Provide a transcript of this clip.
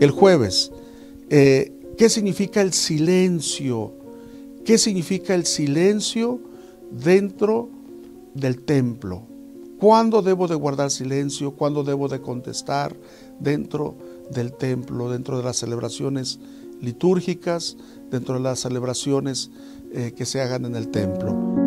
El jueves, ¿qué significa el silencio? ¿Qué significa el silencio dentro del templo? ¿Cuándo debo de guardar silencio? ¿Cuándo debo de contestar dentro del templo, dentro de las celebraciones litúrgicas, dentro de las celebraciones que se hagan en el templo?